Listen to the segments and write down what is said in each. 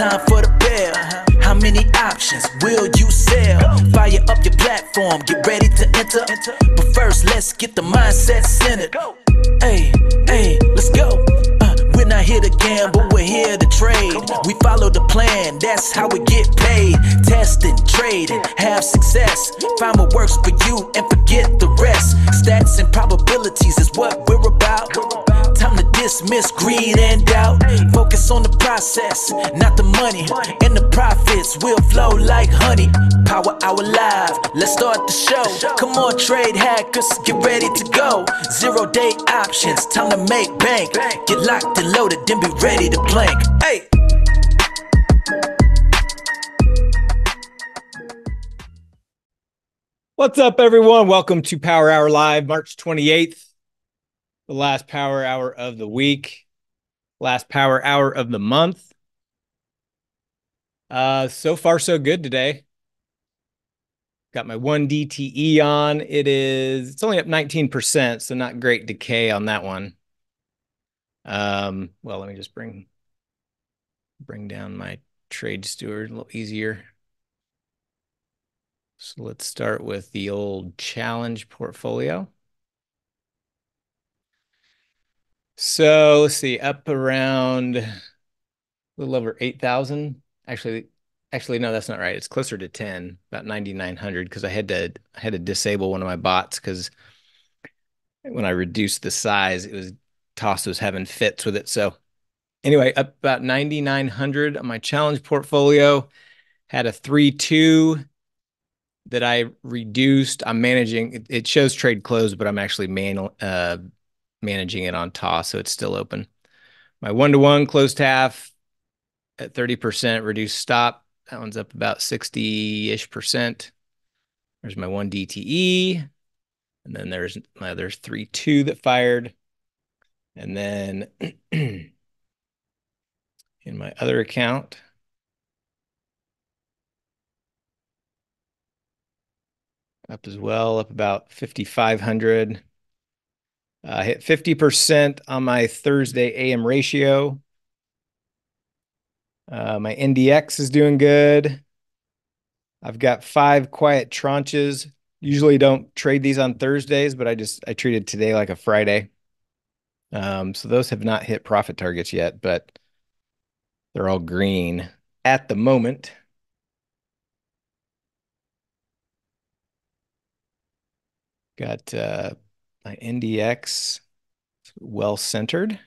time for the bell. How many options will you sell? Fire up your platform, get ready to enter. But first, let's get the mindset centered. Hey, hey, let's go. We're not here to gamble, we're here to trade. We follow the plan, that's how we get paid. Testing, trading, have success. Find what works for you and forget the rest. Stats and probabilities is what we're about. Time to dismiss greed and doubt. Focus on the process, not the money. And the profits will flow like honey. Power Hour Live, let's start the show. Come on, trade hackers, get ready to go. 0 day options, time to make bank. Get locked in. Loaded, then be ready to plank. Hey. What's up, everyone? Welcome to Power Hour Live, March 28th, the last power hour of the week, last power hour of the month. So far, so good today. Got my 1DTE on. It's only up 19%, so not great decay on that one. Well, let me just bring down my Trade Steward a little easier. So let's start with the old challenge portfolio. So let's see, up around a little over 8,000. Actually, no, that's not right. It's closer to 10, about 9,900, because I had to disable one of my bots because when I reduced the size, it was Toss was having fits with it. So anyway, up about 9,900 on my challenge portfolio. Had a 3-2 that I reduced. I'm managing, it shows trade close, but I'm actually managing it on Toss, so it's still open. My 1-to-1 closed half at 30%, reduced stop. That one's up about 60-ish%. There's my 1DTE. And then there's my other 3-2 that fired. And then in my other account, up as well, up about 5,500. Hit 50% on my Thursday AM ratio. My NDX is doing good. I've got 5 quiet tranches. Usually don't trade these on Thursdays, but I treated today like a Friday. So those have not hit profit targets yet, but they're all green at the moment. Got my NDX well centered.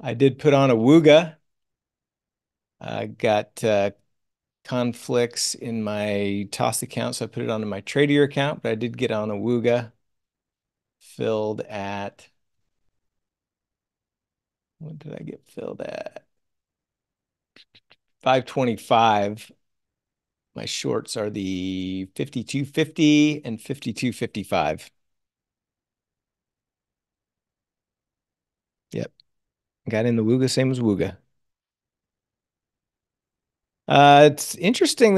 I did put on a Wooga. I got conflicts in my Toss account, so I put it onto my Tradier account, but I did get on a Wooga. Filled at, what did I get filled at? 525. My shorts are the 5250 and 5255. Yep. Got in the Wooga, same as Wooga. It's interesting,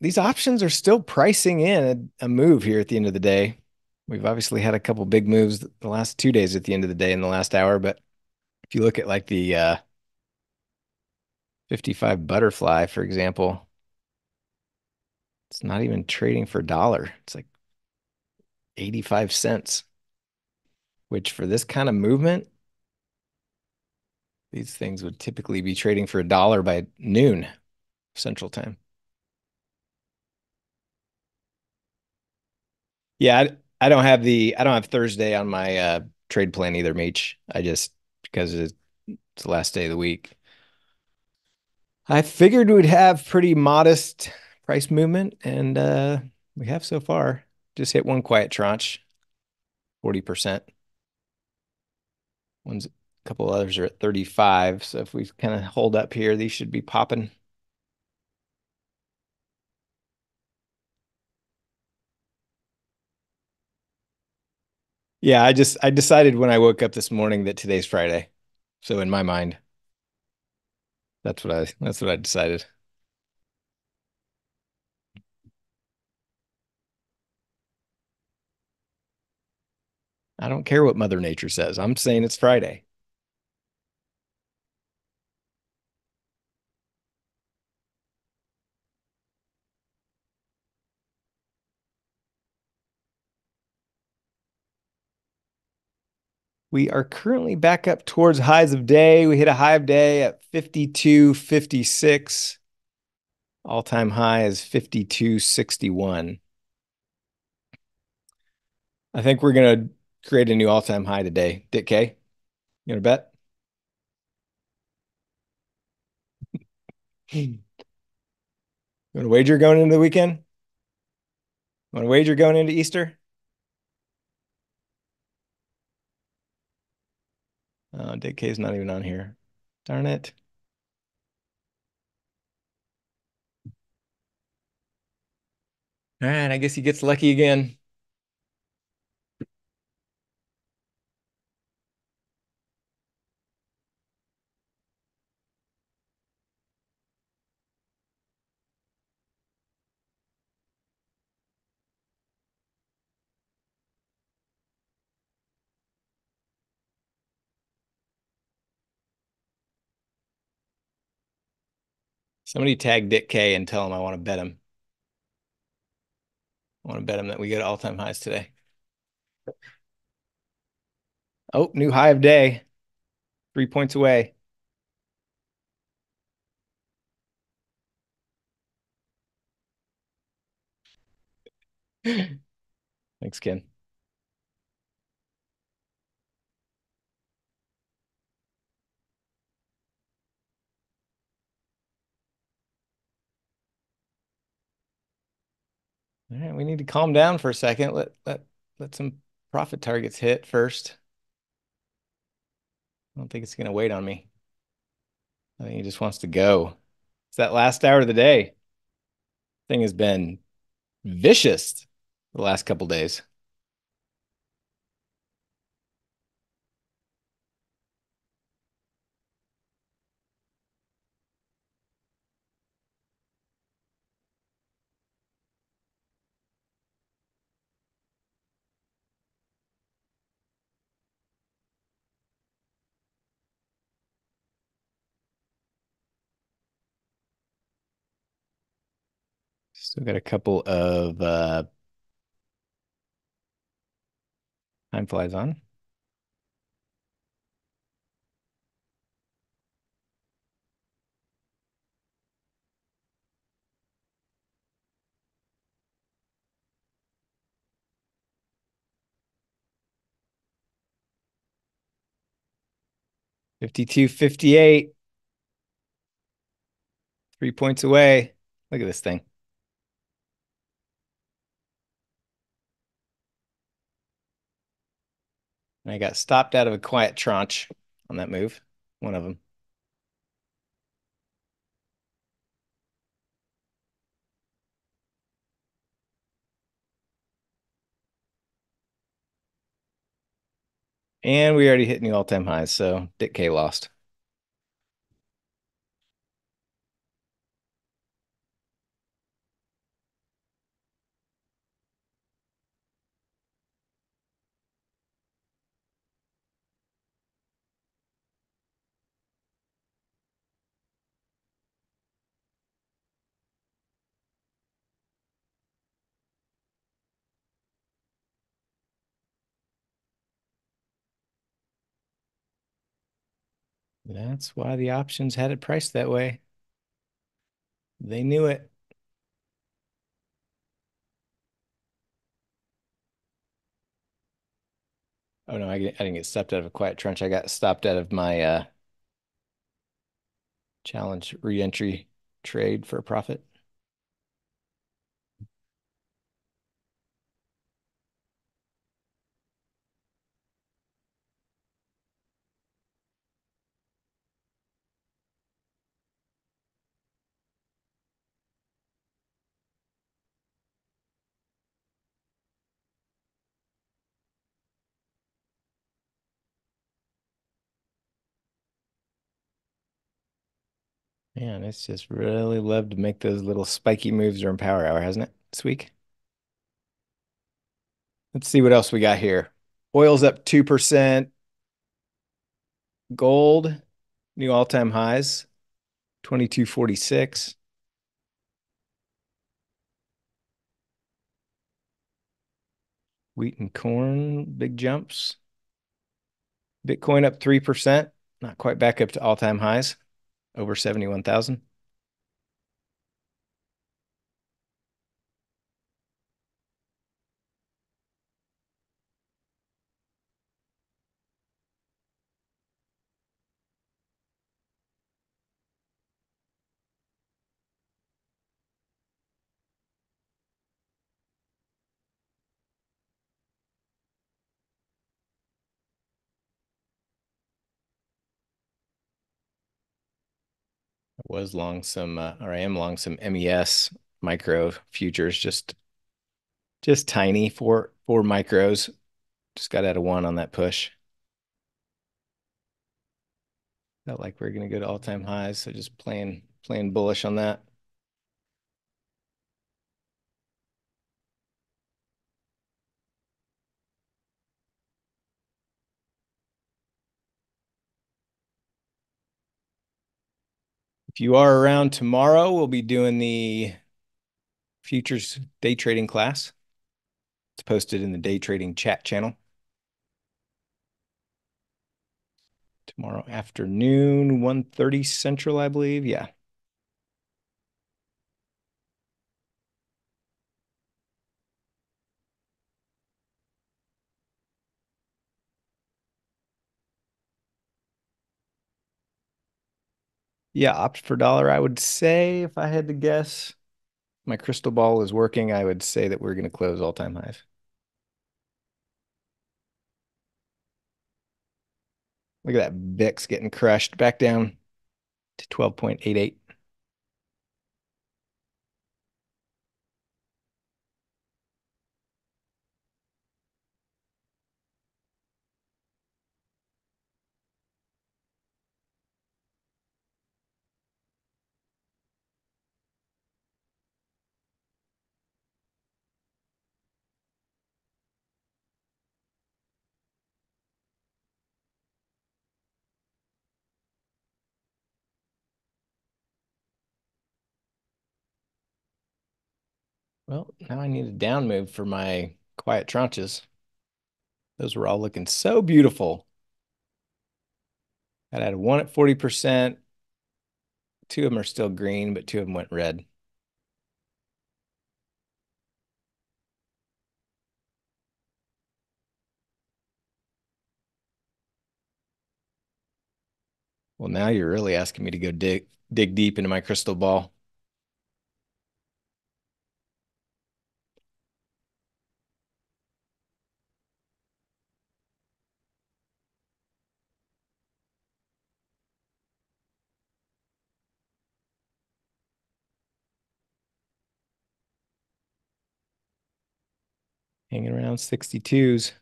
these options are still pricing in a move here at the end of the day. We've obviously had a couple big moves the last 2 days at the end of the day in the last hour, but if you look at like the 55 butterfly, for example, it's not even trading for a dollar. It's like 85 cents, which for this kind of movement, these things would typically be trading for a dollar by noon Central Time. Yeah, I don't have Thursday on my trade plan either, Meech. I just, because it's the last day of the week, I figured we'd have pretty modest price movement, and we have so far. Just hit one quiet tranche, 40%. One's, a couple others are at 35. So if we kind of hold up here, these should be popping. Yeah, I decided when I woke up this morning that today's Friday. So in my mind, that's what I decided. I don't care what Mother Nature says. I'm saying it's Friday. We are currently back up towards highs of day. We hit a high of day at 52.56. All-time high is 52.61. I think we're going to create a new all-time high today. Dick K, you going to bet? You want to wager going into the weekend? You want to wager going into Easter? Oh, Dick K's not even on here. Darn it. All right, I guess he gets lucky again. Somebody tag Dick K and tell him I want to bet him. I want to bet him that we get all-time highs today. Oh, new high of day. 3 points away. Thanks, Ken. All right, we need to calm down for a second. Let some profit targets hit first. I don't think it's going to wait on me. I think he just wants to go. It's that last hour of the day. Thing has been vicious the last couple days. Still got a couple of time flies on. $52.58. 3 points away. Look at this thing. And I got stopped out of a quiet tranche on that move, one of them. And we already hit new all-time highs, so Dick K lost. That's why the options had it priced that way. They knew it. Oh, no, I didn't get stopped out of a quiet trench. I got stopped out of my challenge re-entry trade for a profit. Man, it's just really loved to make those little spiky moves during Power Hour, hasn't it, this week? Let's see what else we got here. Oil's up 2%. Gold, new all-time highs, 22.46. Wheat and corn, big jumps. Bitcoin up 3%, not quite back up to all-time highs, over 71,000. Was long some, or I am long some MES micro futures, just tiny, four micros. Just got out of one on that push. Felt like we're gonna go to all time highs, so just playing bullish on that. If you are around tomorrow, we'll be doing the futures day trading class. It's posted in the day trading chat channel. Tomorrow afternoon, 1:30 Central, I believe. Yeah. Yeah, opt for dollar. I would say, if I had to guess, my crystal ball is working, I would say that we're going to close all-time highs. Look at that VIX getting crushed back down to 12.88. Well, now I need a down move for my quiet tranches. Those were all looking so beautiful. I had one at 40%. Two of them are still green, but two of them went red. Well, now you're really asking me to go dig deep into my crystal ball. Hanging around 62s.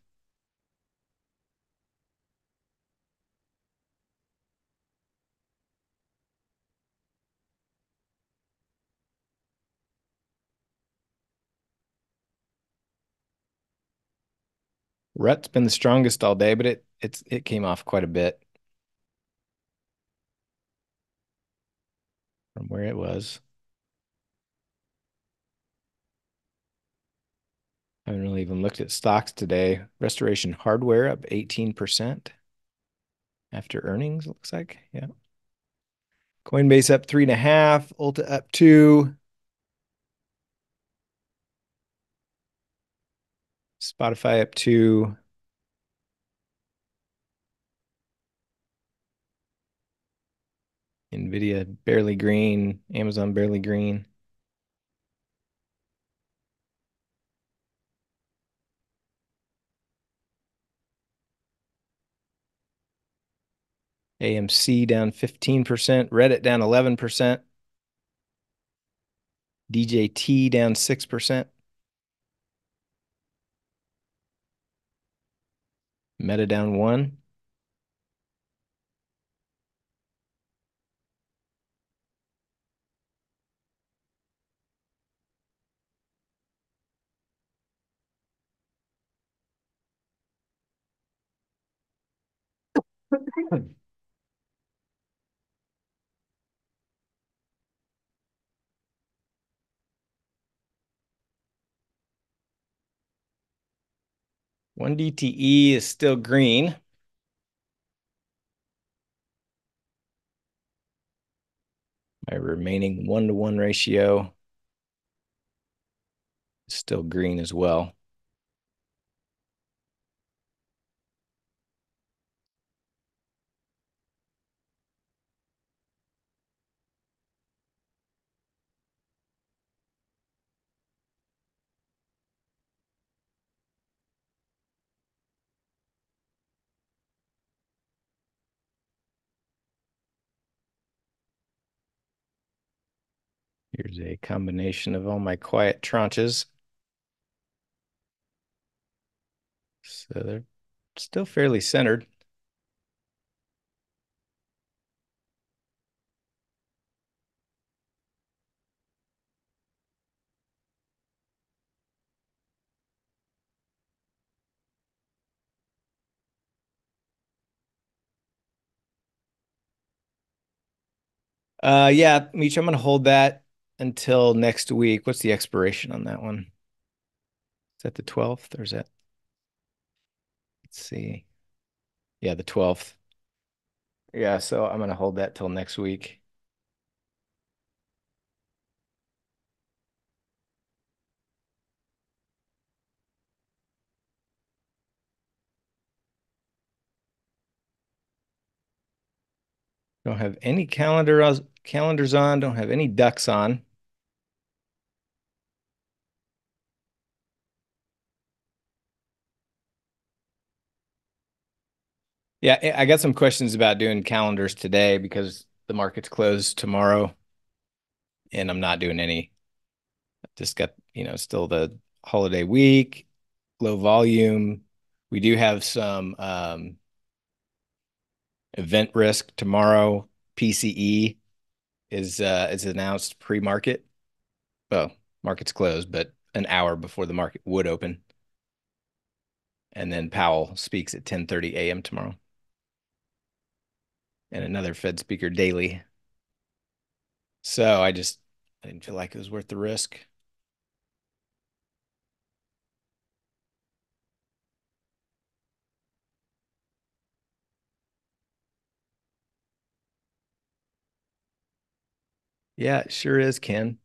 Rut's been the strongest all day, but it came off quite a bit from where it was. I haven't really even looked at stocks today. Restoration Hardware up 18% after earnings, it looks like. Yeah. Coinbase up 3.5. Ulta up 2. Spotify up 2. Nvidia barely green. Amazon barely green. AMC down 15%, Reddit down 11%, DJT down 6%, Meta down 1%,1DTE is still green. My remaining 1-to-1 ratio is still green as well. Here's a combination of all my quiet tranches. So they're still fairly centered. Yeah, Meech, I'm going to hold that until next week. What's the expiration on that one? Is that the 12th or is that? Let's see. Yeah, the 12th. Yeah, so I'm going to hold that till next week. Don't have any calendars on, don't have any ducks on. Yeah, I got some questions about doing calendars today because the market's closed tomorrow and I'm not doing any. Just got, still the holiday week, low volume. We do have some event risk tomorrow. PCE is announced pre-market. Well, market's closed, but an hour before the market would open. And then Powell speaks at 10:30 a.m. tomorrow. And another Fed speaker daily. So I didn't feel like it was worth the risk. Yeah, it sure is, Ken.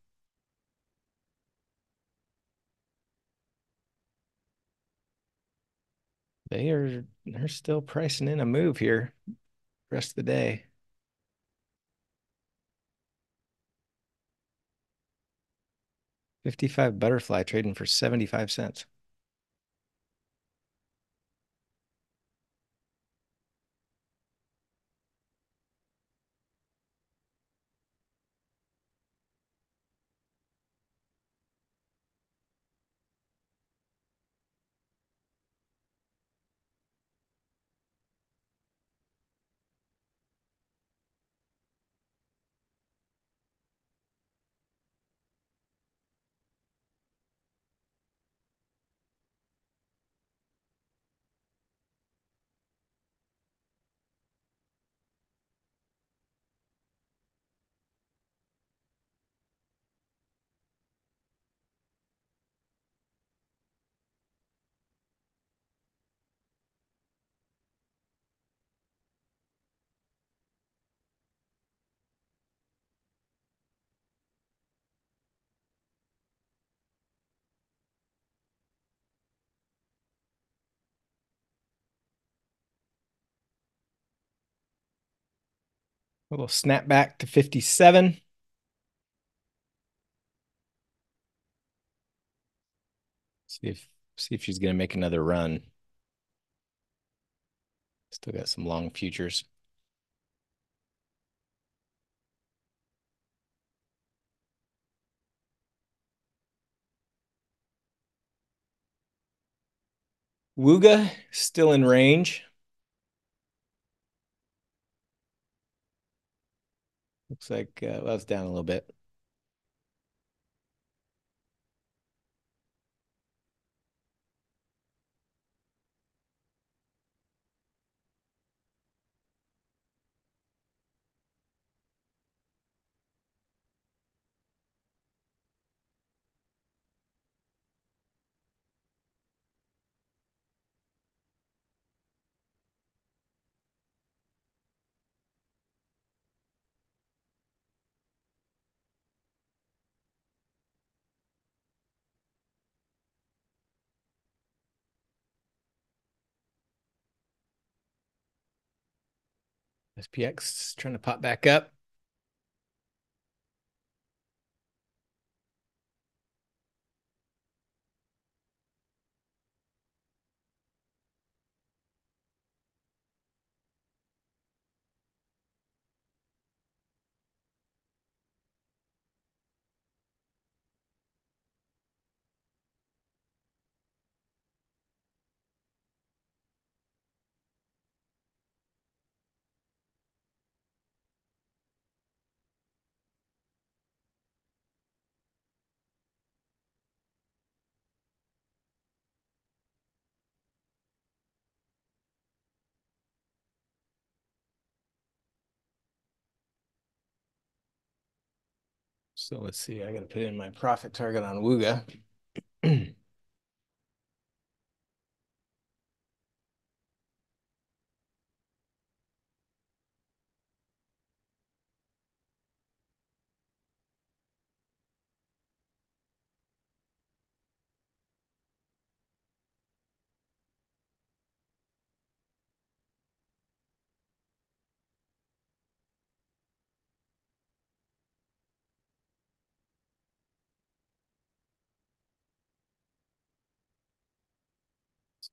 They're still pricing in a move here the rest of the day. $55 butterfly trading for 75 cents. We'll snap back to 57. See if she's going to make another run. Still got some long futures. Wooga still in range. Looks like, well, it's down a little bit. SPX trying to pop back up. So let's see, I got to put in my profit target on Wooga.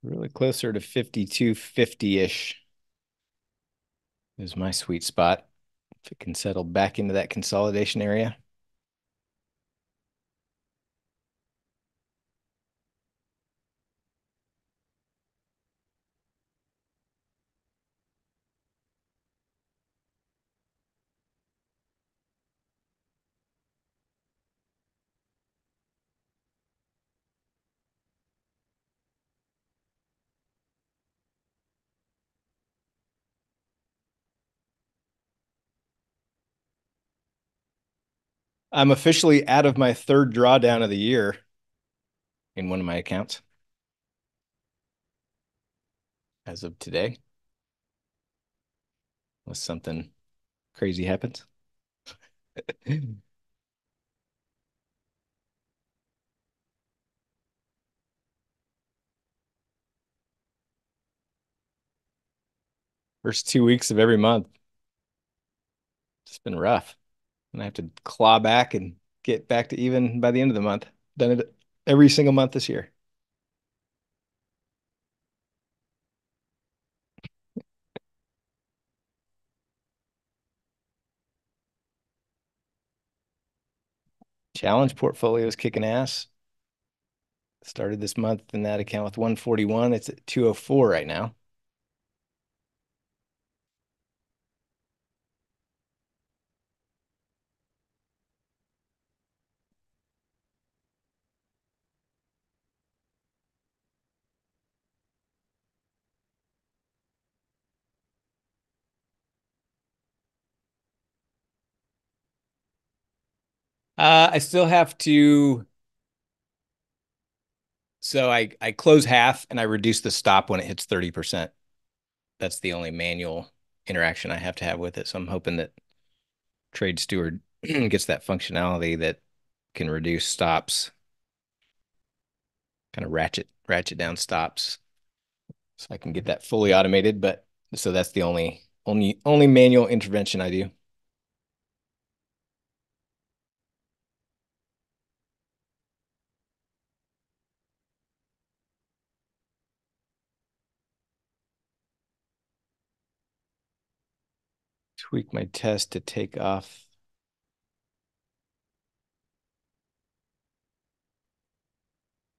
Really closer to 52.50-ish is my sweet spot. If it can settle back into that consolidation area. I'm officially out of my third drawdown of the year in one of my accounts as of today, unless something crazy happens. First 2 weeks of every month, it's been rough. And I have to claw back and get back to even by the end of the month. Done it every single month this year. Challenge portfolio is kicking ass. Started this month in that account with 141. It's at 204 right now. I still have to, so I close half and I reduce the stop when it hits 30%. That's the only manual interaction I have to have with it. So I'm hoping that Trade Steward gets that functionality that can reduce stops, kind of ratchet down stops, so I can get that fully automated. But so that's the only manual intervention I do. Tweak my test to take off.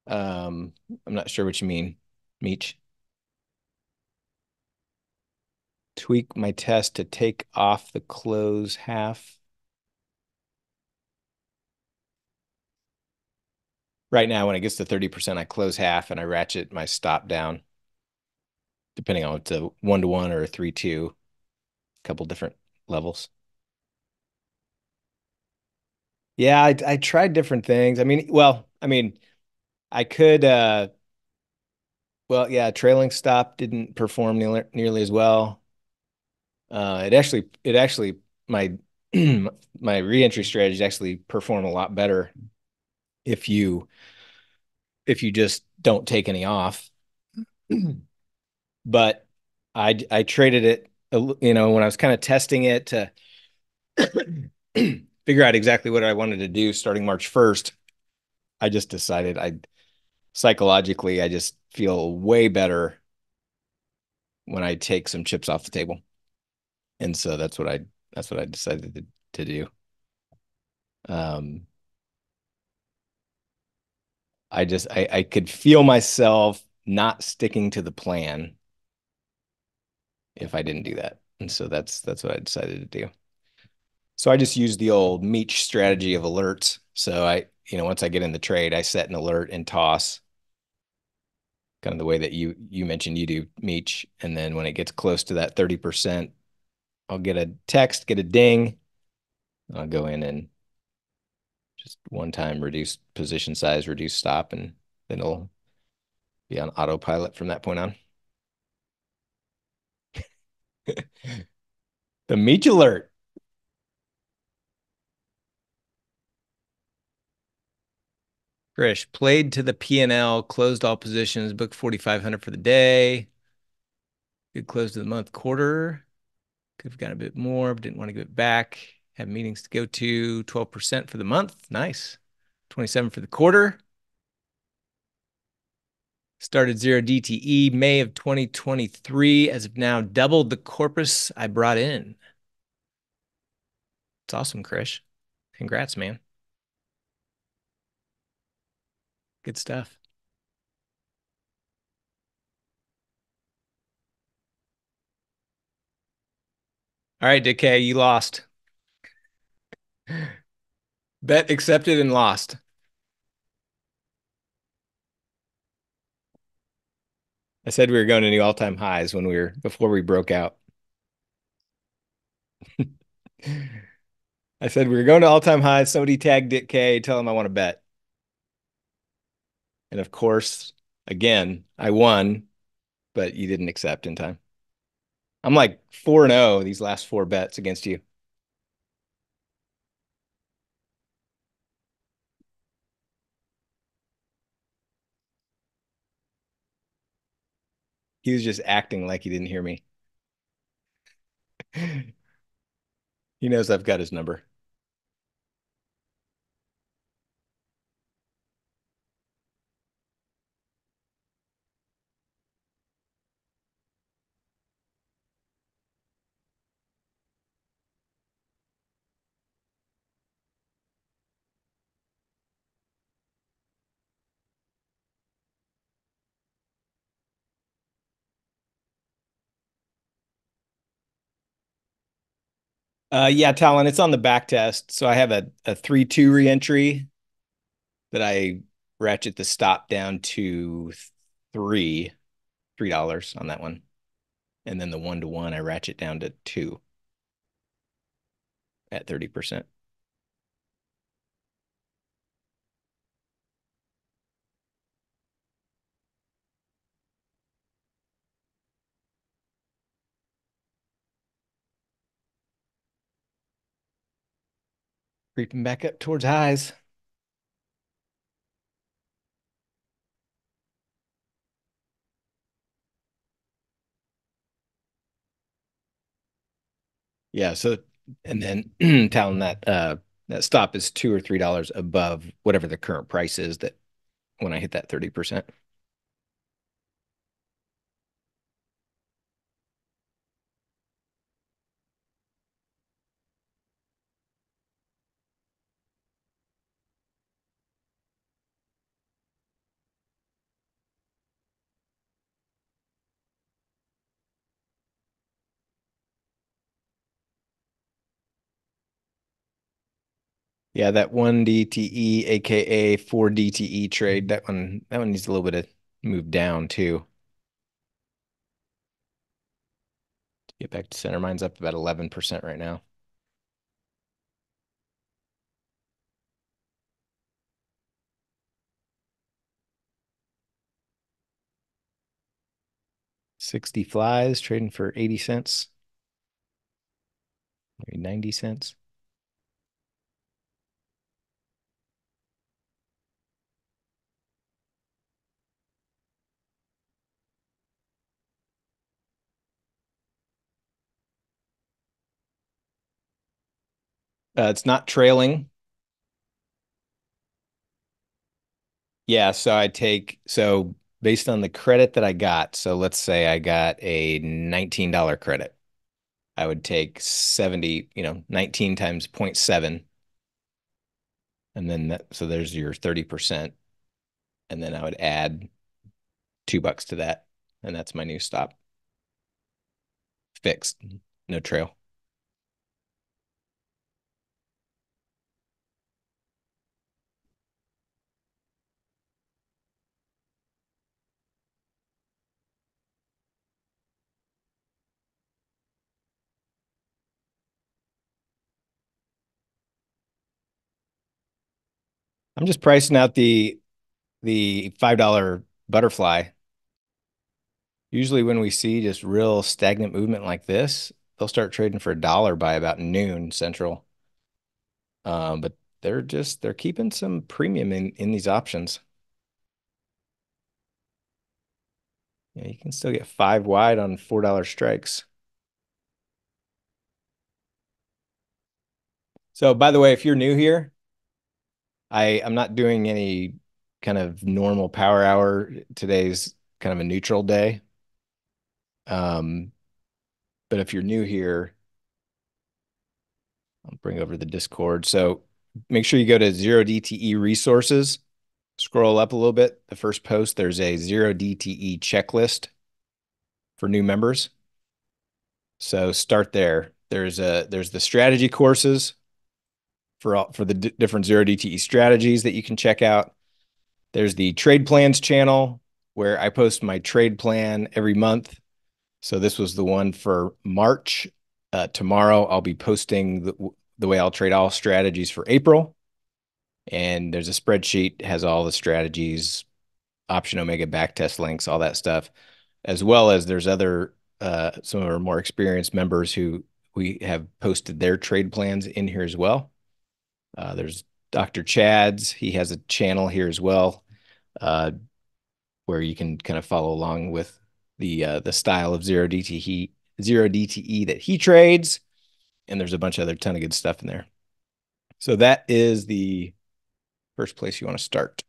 I'm not sure what you mean, Meech. Tweak my test to take off the close half. Right now, when it gets to 30%, I close half and I ratchet my stop down, depending on if it's a 1-to-1 or a 3-2, couple different levels. Yeah, I tried different things. I could, well, yeah, trailing stop didn't perform nearly as well. It actually, my reentry strategies actually perform a lot better if you just don't take any off. But I traded it you know, when I was kind of testing it to figure out exactly what I wanted to do starting March 1st, I just decided psychologically, I just feel way better when I take some chips off the table. And so that's what I decided to do. I could feel myself not sticking to the plan if I didn't do that. And so that's what I decided to do. So I just used the old Meech strategy of alerts. So once I get in the trade, I set an alert and toss, kind of the way that you mentioned you do, Meech. And then when it gets close to that 30%, I'll get a text, get a ding. I'll go in and just one time reduce position size, reduce stop, and then it'll be on autopilot from that point on. The Meech alert. Grish, played to the P&L, closed all positions, booked 4,500 for the day. Good close to the month, quarter. Could have got a bit more, but didn't want to give it back. Have meetings to go to, 12% for the month. Nice. 27 for the quarter. Started Zero DTE May of 2023. As of now, doubled the corpus I brought in. It's awesome, Krish. Congrats, man. Good stuff. All right, Decay, you lost. Bet accepted and lost. I said we were going to new all-time highs before we broke out. I said we were going to all-time highs. Somebody tagged Decay, tell him I want to bet. And of course, again, I won, but you didn't accept in time. I'm like 4-0 these last 4 bets against you. He was just acting like he didn't hear me. He knows I've got his number. Yeah, Talon, it's on the back test. So I have a 3-2 reentry that I ratchet the stop down to $3 on that one. And then the 1-to-1, I ratchet down to 2 at 30%. Creeping back up towards highs. Yeah, so, and then Talon, that stop is $2 or $3 above whatever the current price is that when I hit that 30%. Yeah, that 1DTE, aka 4DTE trade, that one needs a little bit of move down too. Get back to center. Mine's up about 11% right now. $60 flies trading for 80 cents, maybe 90 cents. It's not trailing. Yeah, so I take, so based on the credit that I got, so let's say I got a $19 credit. I would take 70, 19 times 0.7. And then that, so there's your 30%. And then I would add $2 to that. And that's my new stop. Fixed, no trail. I'm just pricing out the $5 butterfly. Usually when we see just real stagnant movement like this, they'll start trading for $1 by about noon central. But they're keeping some premium in these options. Yeah, you can still get 5 wide on $4 strikes. So by the way, if you're new here, I'm not doing any kind of normal power hour. Today's kind of a neutral day. But if you're new here, I'll bring over the Discord. So make sure you go to Zero DTE resources, scroll up a little bit. The first post, there's a Zero DTE checklist for new members. So start there. There's the strategy courses for the different Zero DTE strategies that you can check out. There's the trade plans channel where I post my trade plan every month. So this was the one for March. Tomorrow I'll be posting the way I'll trade all strategies for April. And there's a spreadsheet, has all the strategies, Option Omega backtest links, all that stuff, as well as there's other some of our more experienced members who we have posted their trade plans in here as well. There's Dr. Chad's. He has a channel here as well, where you can kind of follow along with the style of Zero DTE that he trades. And there's a bunch of other ton of good stuff in there. So that is the first place you want to start.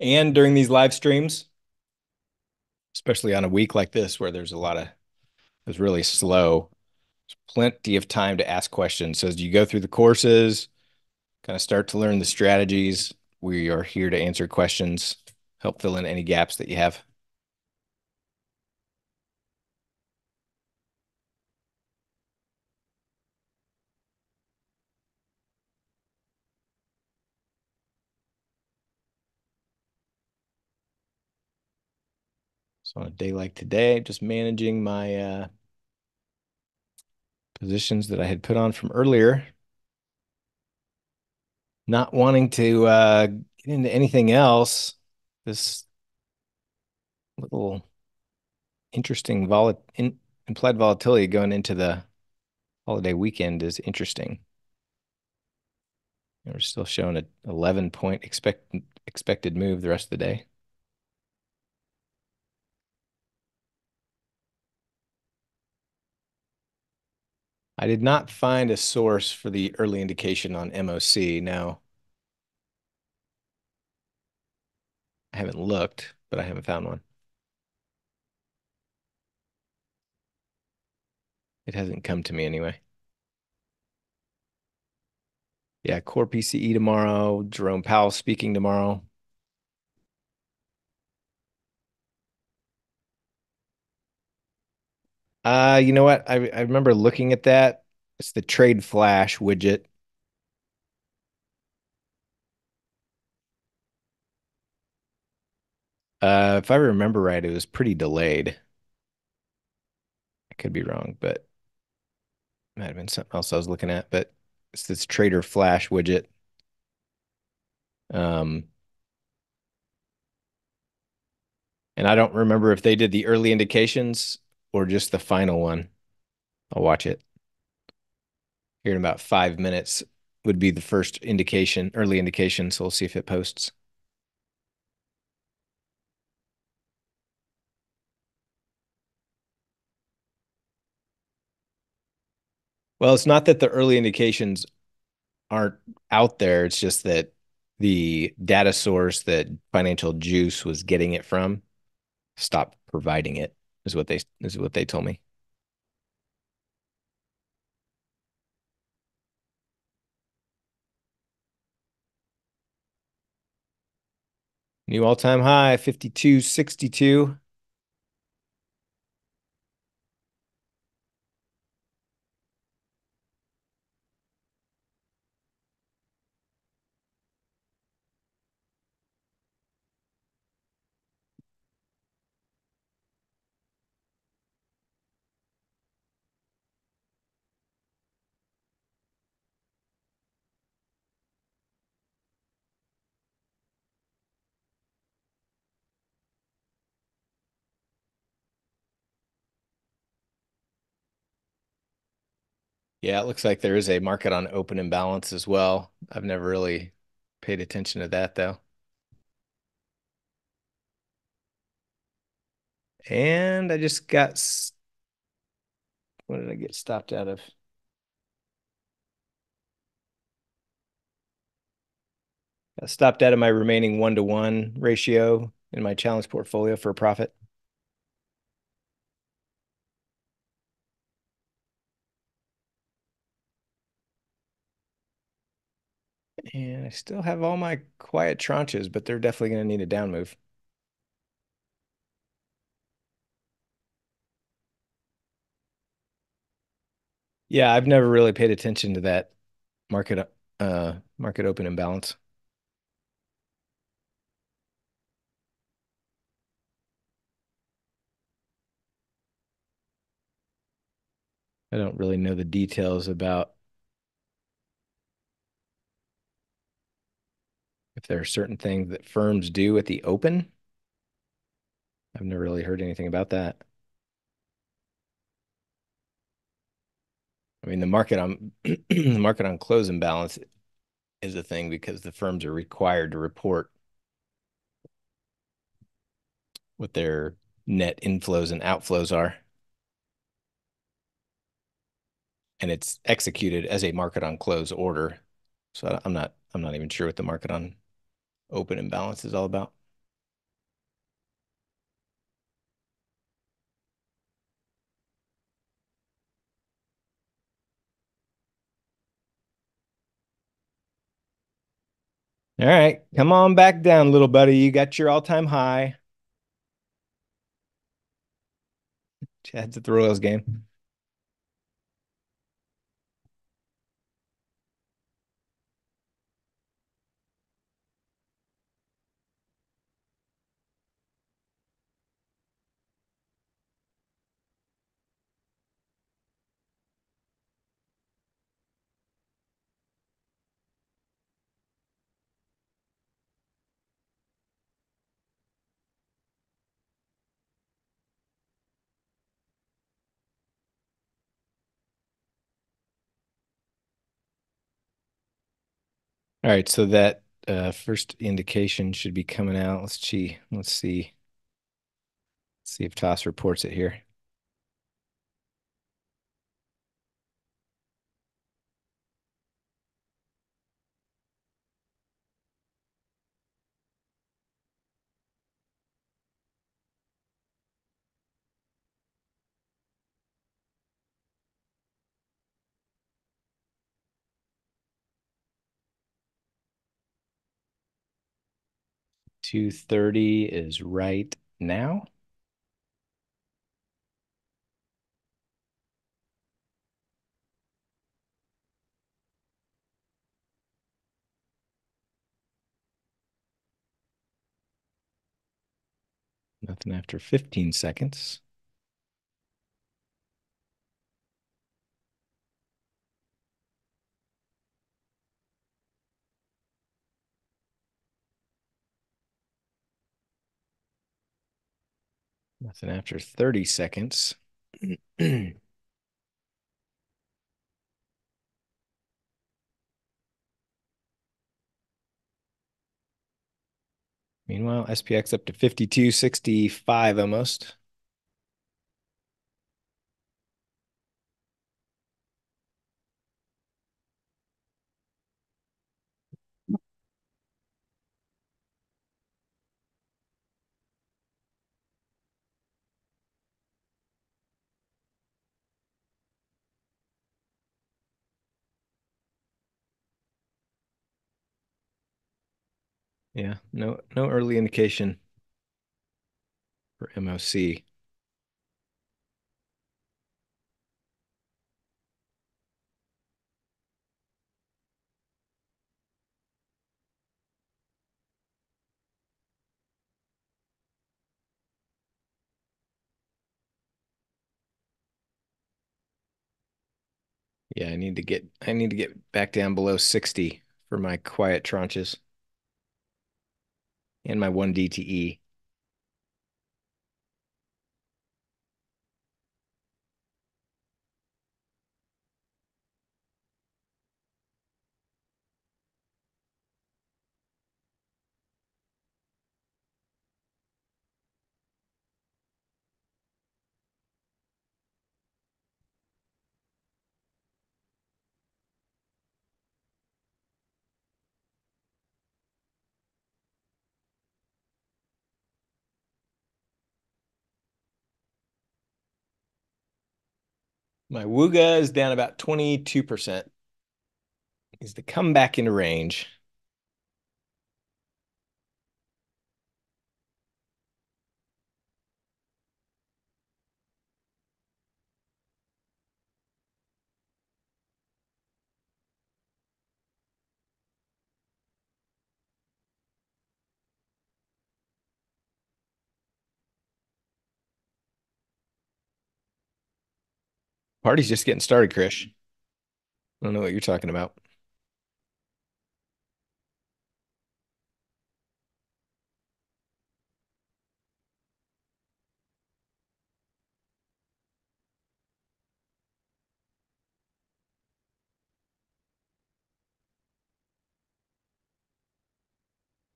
And during these live streams, especially on a week like this where there's a lot of, it's really slow, there's plenty of time to ask questions. So as you go through the courses, kind of start to learn the strategies, we are here to answer questions, help fill in any gaps that you have. On a day like today, just managing my positions that I had put on from earlier. Not wanting to get into anything else. This little interesting implied volatility going into the holiday weekend is interesting. And we're still showing an 11-point expected move the rest of the day. I did not find a source for the early indication on MOC, no. I haven't looked, but I haven't found one. It hasn't come to me anyway. Yeah, core PCE tomorrow, Jerome Powell speaking tomorrow. You know what? I remember looking at that. It's the Trade Flash widget. If I remember right, it was pretty delayed. I could be wrong, but it might have been something else I was looking at. But it's this Trader Flash widget. And I don't remember if they did the early indications or just the final one. I'll watch it. Here in about 5 minutes would be the first indication, early indication. So we'll see if it posts. Well, it's not that the early indications aren't out there. It's just that the data source that Financial Juice was getting it from stopped providing it, is what they told me. New all-time high, 52.62. Yeah, it looks like there is a market on open imbalance as well. I've never really paid attention to that, though. And I just got... What did I get stopped out of? I stopped out of my remaining 1-to-1 ratio in my challenge portfolio for a profit. And I still have all my quiet tranches, but they're definitely going to need a down move. Yeah, I've never really paid attention to that market open imbalance. I don't really know the details about if there are certain things that firms do at the open. I've never really heard anything about that. I mean, the market on the market on close imbalance is a thing because the firms are required to report what their net inflows and outflows are. And it's executed as a market on close order. So I'm not even sure what the market on open imbalance is all about. All right, come on back down, little buddy. You got your all-time high. Chad's at the Royals game. All right, so that first indication should be coming out. Let's see. Let's see if TOS reports it here. $2.30 is right now. Nothing after 15 seconds. Nothing after 30 seconds. Meanwhile, SPX up to 52.65 almost. Yeah, no early indication for MOC. Yeah, I need to get back down below 60 for my quiet tranches. And my 1DTE. My Wooga is down about 22%. Is the comeback into range. Party's just getting started, Krish. I don't know what you're talking about.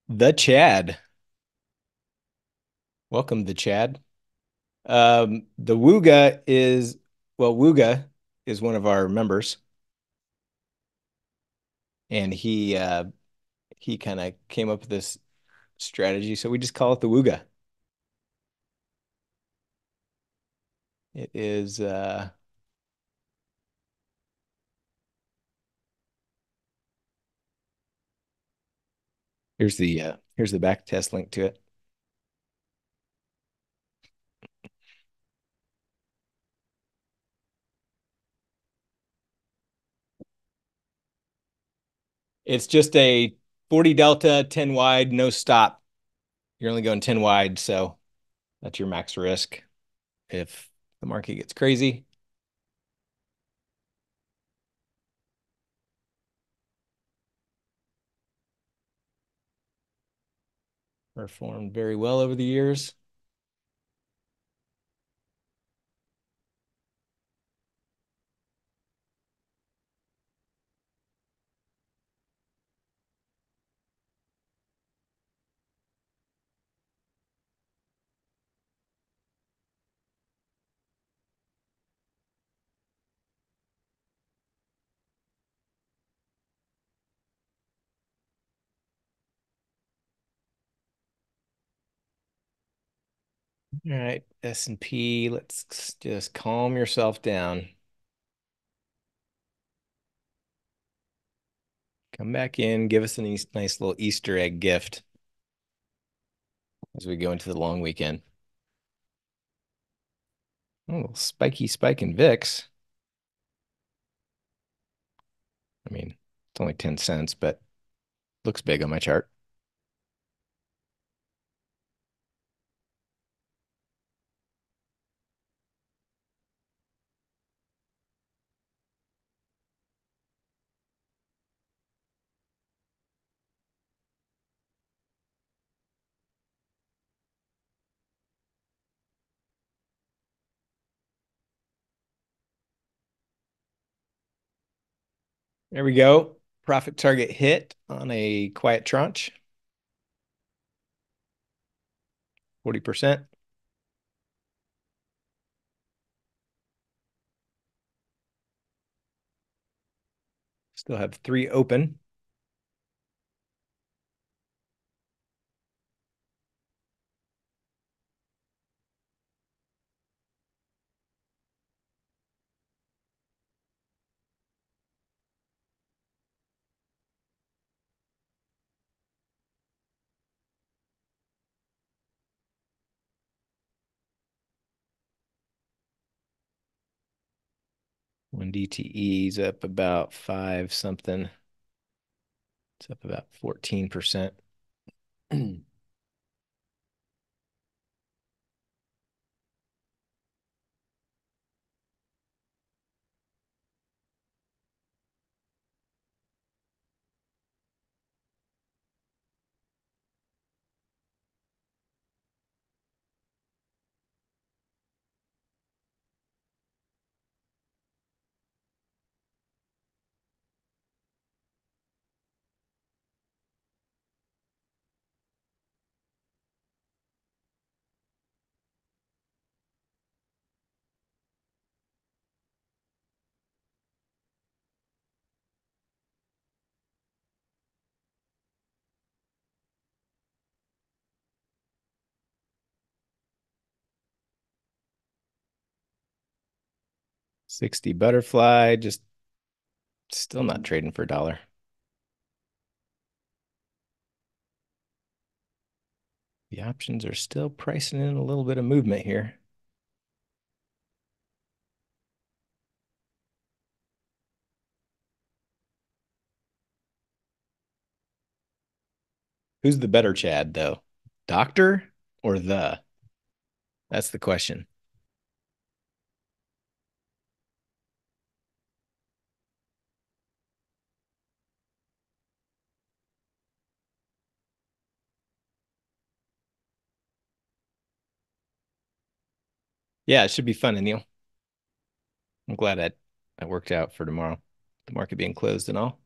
The Chad. Welcome, The Chad. The Wooga is... Well, Wooga is one of our members, and he kind of came up with this strategy, so we just call it the Wooga. It is here's the back test link to it. It's just a 40 delta, 10 wide, no stop. You're only going 10 wide, so that's your max risk if the market gets crazy. Performed very well over the years. All right, S&P, let's just calm yourself down. Come back in, give us a nice little Easter egg gift as we go into the long weekend. A little spiky spike in VIX. I mean, it's only 10 cents, but looks big on my chart. There we go. Profit target hit on a quiet tranche. 40%. Still have three open. When DTE's up about 5 something, it's up about 14%. $60 butterfly, just still not trading for a dollar. The options are still pricing in a little bit of movement here. Who's the better Chad though? Doctor or the? That's the question. Yeah, it should be fun, Anil. I'm glad that worked out for tomorrow, the market being closed and all.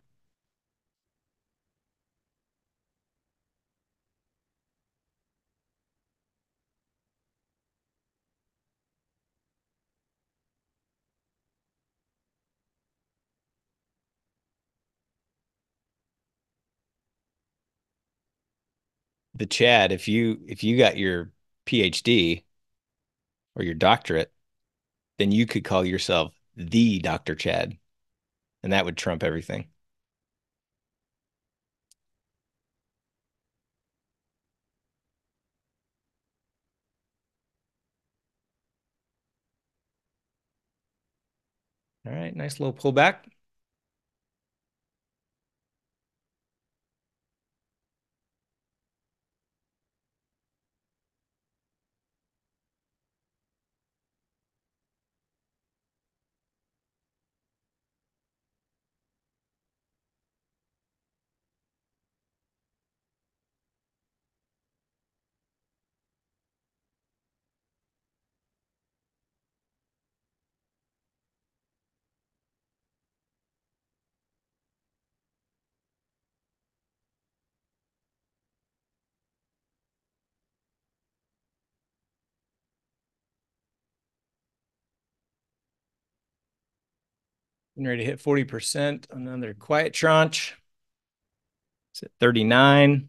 The Chad, if you got your PhD or your doctorate, then you could call yourself the Dr. Chad, and that would trump everything. All right, nice little pullback. Getting ready to hit 40%, another quiet tranche. It's at 39.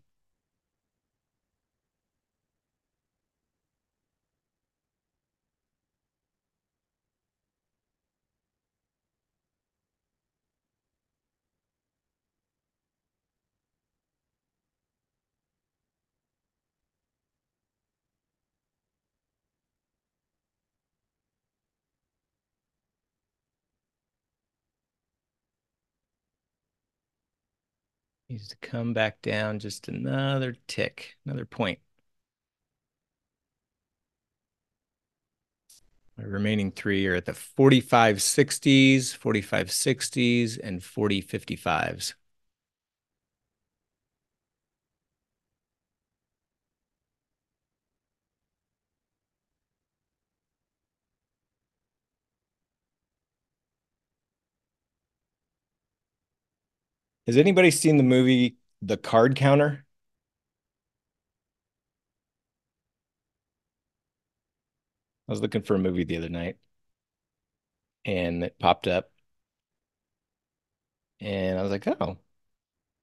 Needs to come back down just another tick, another point. My remaining three are at the 4560s, 4560s, and 4055s. Has anybody seen the movie The Card Counter? I was looking for a movie the other night and it popped up. And I was like, oh,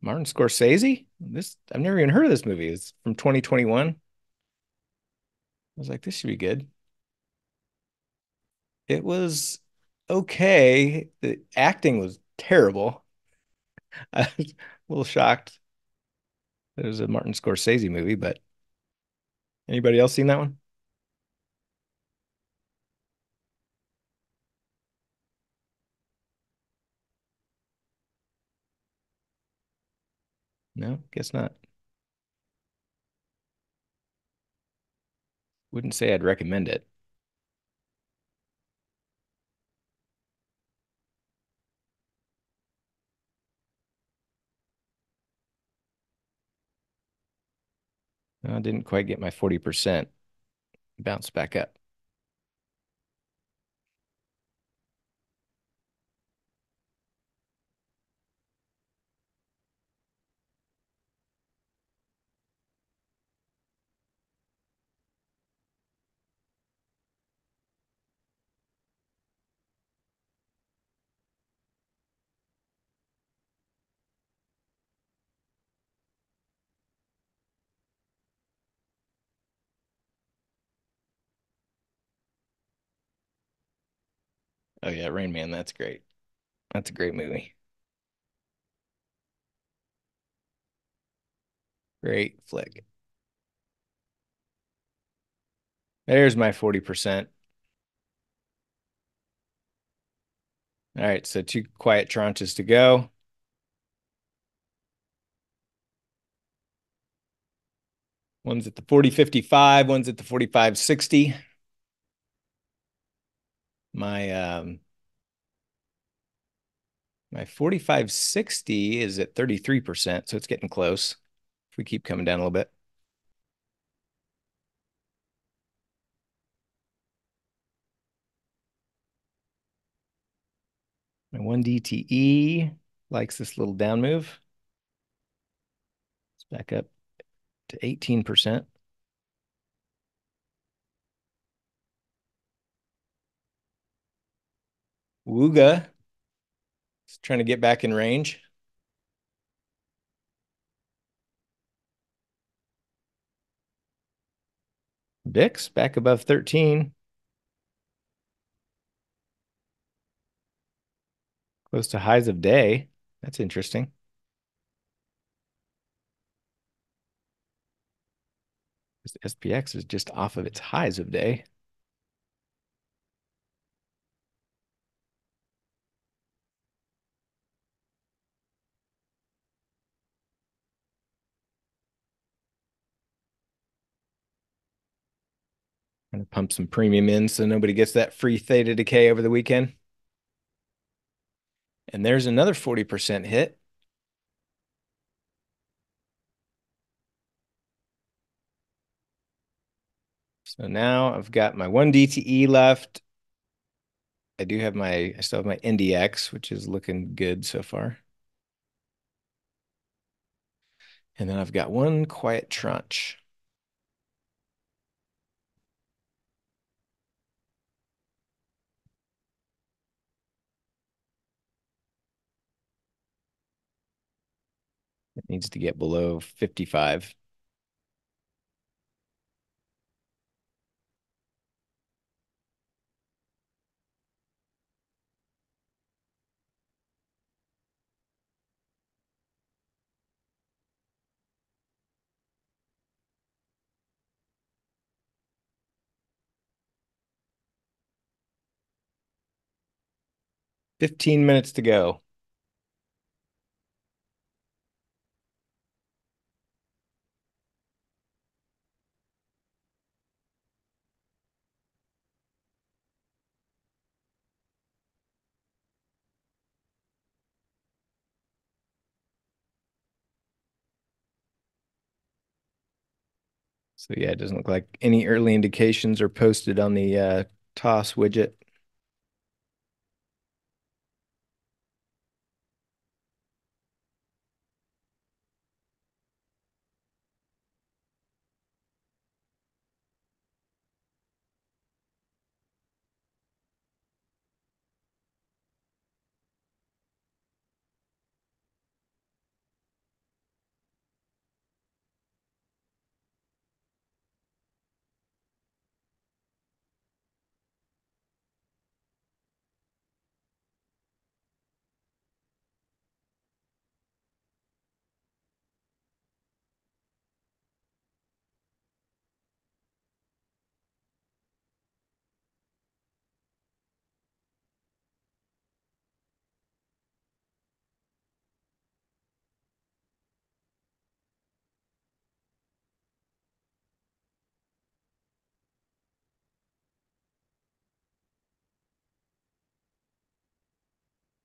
Martin Scorsese? I've never even heard of this movie. It's from 2021. I was like, this should be good. It was okay. The acting was terrible. I was a little shocked that it was a Martin Scorsese movie, but anybody else seen that one? No, guess not. Wouldn't say I'd recommend it. No, I didn't quite get my 40%. Bounce back up. Oh yeah, Rain Man, that's great. That's a great movie. Great flick. There's my 40%. All right, so two quiet tranches to go. One's at the 40.55, one's at the 45.60. My 45.60 is at 33%, so it's getting close. If we keep coming down a little bit. My 1DTE likes this little down move. It's back up to 18%. Wooga is trying to get back in range. VIX back above 13. Close to highs of day. That's interesting. The SPX is just off of its highs of day. Going to pump some premium in so nobody gets that free theta decay over the weekend. And there's another 40% hit. So now I've got my 1DTE left. I still have my NDX, which is looking good so far. And then I've got one quiet tranche. It needs to get below 55. Fifteen minutes to go. So yeah, it doesn't look like any early indications are posted on the TOS widget.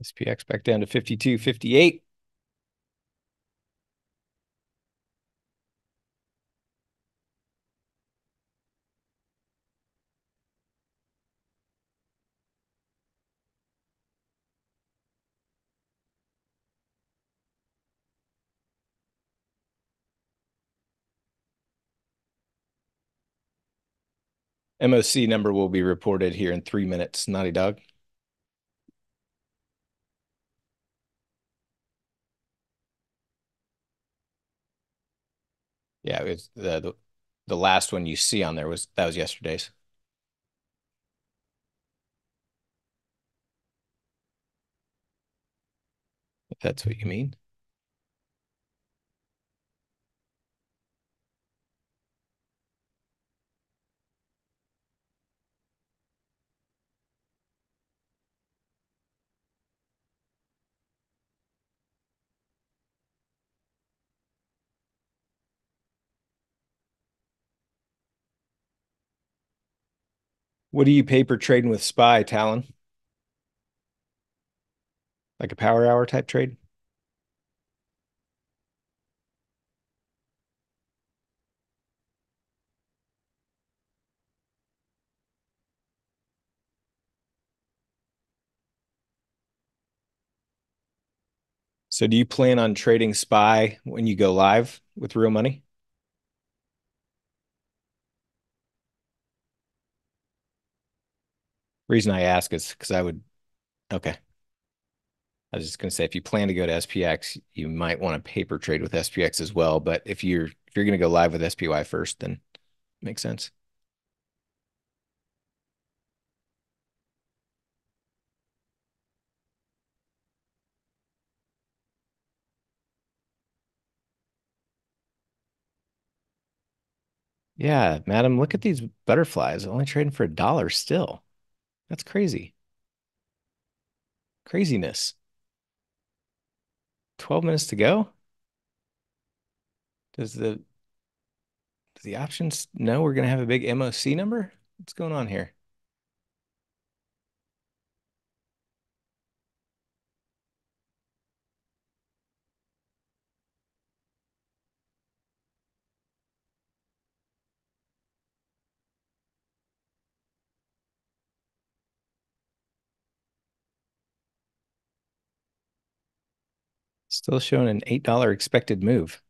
SPX back down to 52.58. MOC number will be reported here in 3 minutes. Naughty dog. Yeah, it's the last one you see on there was yesterday's. If that's what you mean. What do you pay for trading with SPY, Talon? Like a power hour type trade? So do you plan on trading SPY when you go live with real money? Reason I ask is because I would, okay. I was just going to say, if you plan to go to SPX, you might want to paper trade with SPX as well. But if you're going to go live with SPY first, then it makes sense. Yeah, madam, look at these butterflies. Only trading for $1 still. That's crazy. Craziness. 12 minutes to go? Does the options know we're going to have a big MOC number? What's going on here? Still showing an $8 expected move.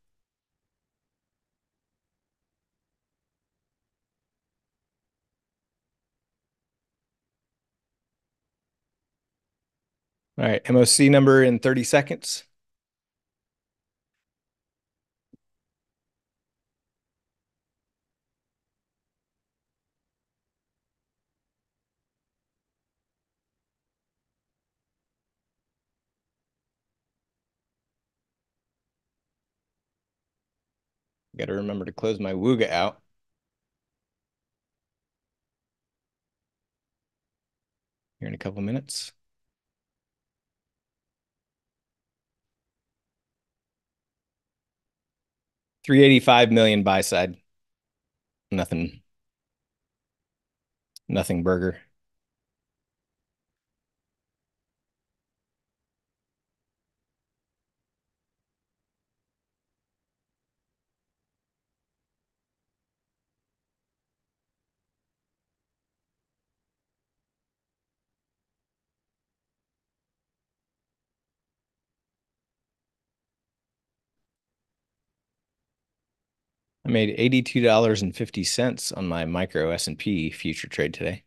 All right, MOC number in 30 seconds. Got to remember to close my Wooga out. Here in a couple minutes. $385 million buy side. Nothing burger. I made $82.50 on my micro S&P future trade today.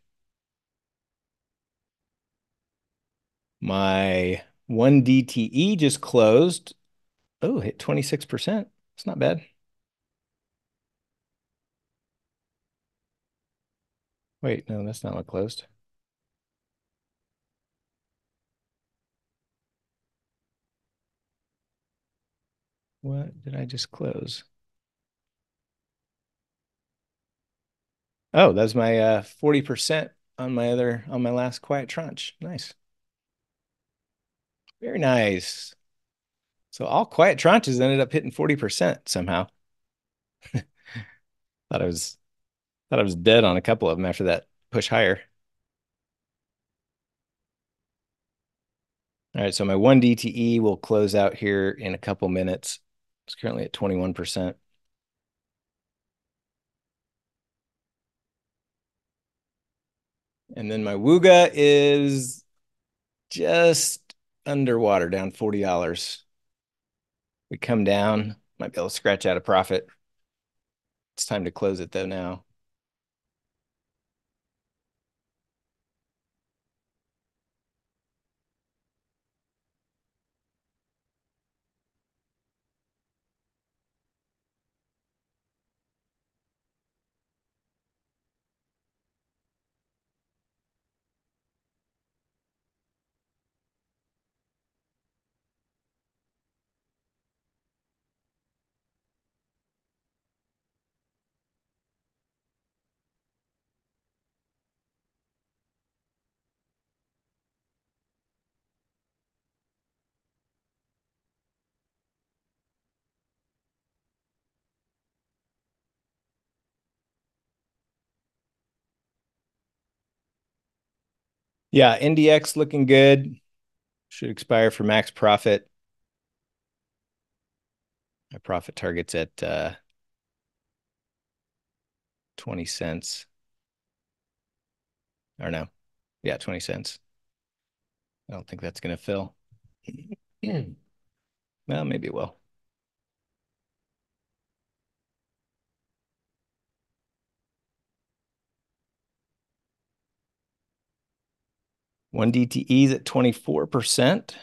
My 1DTE just closed. Oh, hit 26%. It's not bad. Wait, no, that's not what closed. What did I just close? Oh, that's my 40% on my last quiet tranche. Nice. Very nice. So all quiet tranches ended up hitting 40% somehow. Thought I was dead on a couple of them after that push higher. All right, so my 1DTE will close out here in a couple minutes. It's currently at 21%. And then my Wooga is just underwater, down $40. We come down, might be able to scratch out a profit. It's time to close it though now. Yeah, NDX looking good. Should expire for max profit. My profit target's at 20 cents. Or no. Yeah, 20 cents. I don't think that's going to fill. Well, maybe it will. One DTE is at 24%.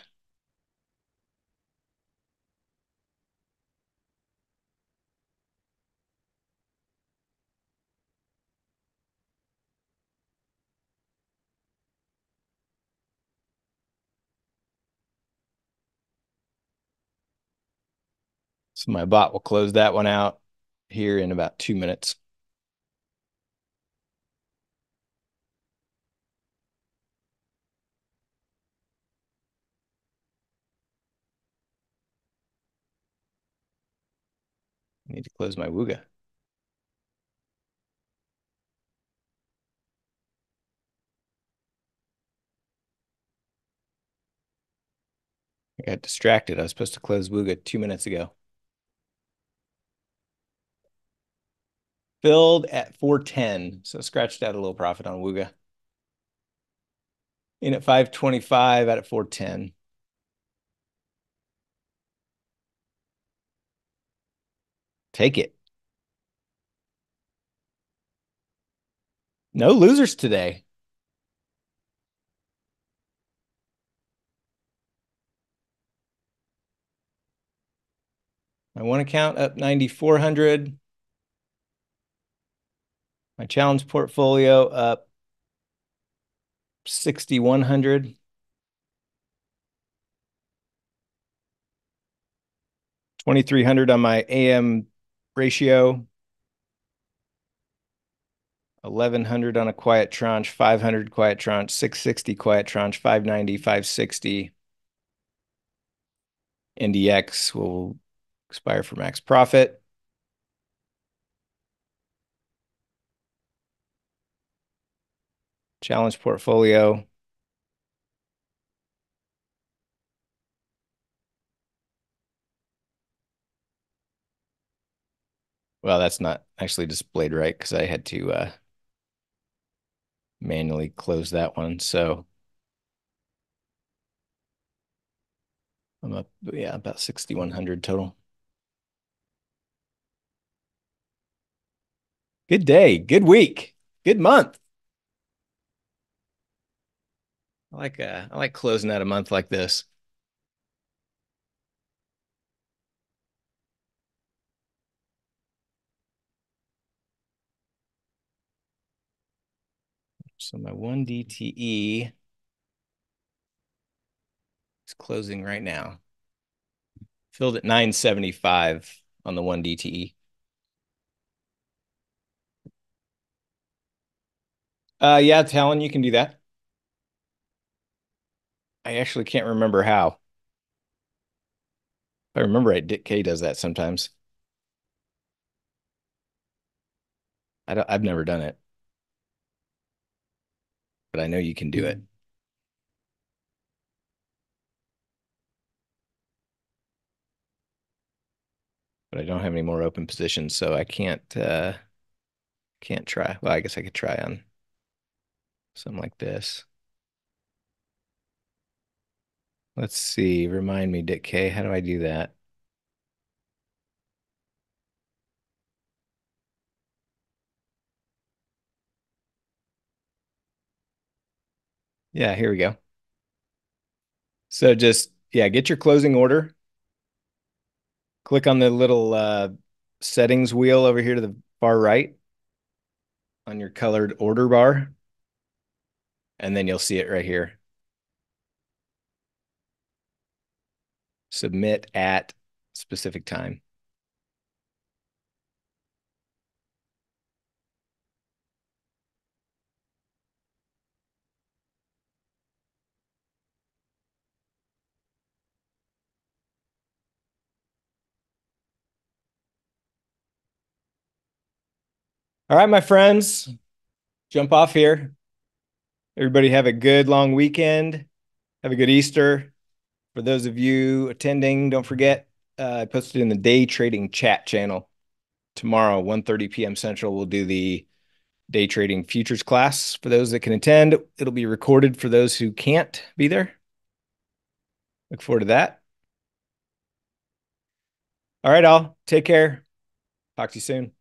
So my bot will close that one out here in about 2 minutes. Need to close my Wooga. I got distracted. I was supposed to close Wooga 2 minutes ago. Filled at 410. So scratched out a little profit on Wooga. In at 525, out at 410. Take it. No losers today. My one account up 9,400. My challenge portfolio up 6,100. 2,300 on my AM ratio, 1,100 on a quiet tranche, 500 quiet tranche, 660 quiet tranche, 590, 560. NDX will expire for max profit. Challenge portfolio. Well, that's not actually displayed right because I had to manually close that one. So I'm up, yeah, about 6,100 total. Good day, good week, good month. I like closing out a month like this. So my 1DTE is closing right now. Filled at 975 on the 1DTE. Yeah, Talon, you can do that. I actually can't remember how. If I remember right, Dick K does that sometimes. I've never done it. But I know you can do it. but I don't have any more open positions, so I can't try. Well, I guess I could try on something like this. Let's see. Remind me, Dick K, how do I do that? Yeah, here we go. So just, yeah, get your closing order. Click on the little settings wheel over here to the far right on your colored order bar. And then you'll see it right here. Submit at specific time. All right, my friends, jump off here. Everybody have a good long weekend. Have a good Easter. For those of you attending, don't forget, I posted in the day trading chat channel. Tomorrow, 1:30 p.m. Central, we'll do the day trading futures class. For those that can attend, it'll be recorded for those who can't be there. Look forward to that. All right, all. Take care. Talk to you soon.